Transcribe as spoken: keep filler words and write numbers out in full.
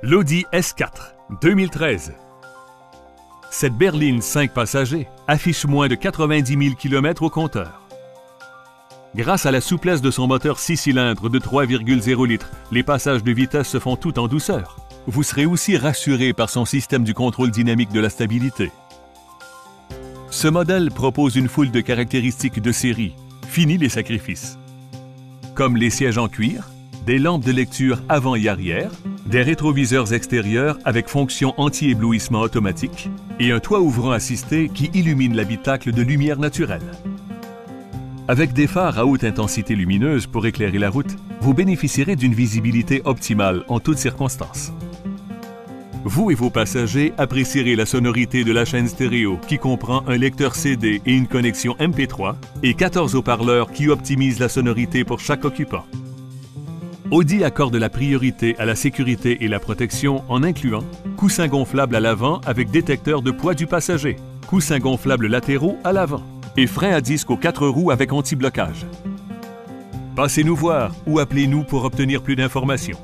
L'Audi S quatre deux mille treize. Cette berline cinq passagers affiche moins de quatre-vingt-dix mille kilomètres au compteur. Grâce à la souplesse de son moteur six cylindres de trois virgule zéro litres, les passages de vitesse se font tout en douceur. Vous serez aussi rassuré par son système du contrôle dynamique de la stabilité. Ce modèle propose une foule de caractéristiques de série. Fini les sacrifices. Comme les sièges en cuir, des lampes de lecture avant et arrière, des rétroviseurs extérieurs avec fonction anti-éblouissement automatique et un toit ouvrant assisté qui illumine l'habitacle de lumière naturelle. Avec des phares à haute intensité lumineuse pour éclairer la route, vous bénéficierez d'une visibilité optimale en toutes circonstances. Vous et vos passagers apprécierez la sonorité de la chaîne stéréo qui comprend un lecteur C D et une connexion M P trois et quatorze haut-parleurs qui optimisent la sonorité pour chaque occupant. Audi accorde la priorité à la sécurité et la protection en incluant coussin gonflable à l'avant avec détecteur de poids du passager, coussin gonflable latéraux à l'avant et frein à disque aux quatre roues avec anti-blocage. Passez-nous voir ou appelez-nous pour obtenir plus d'informations.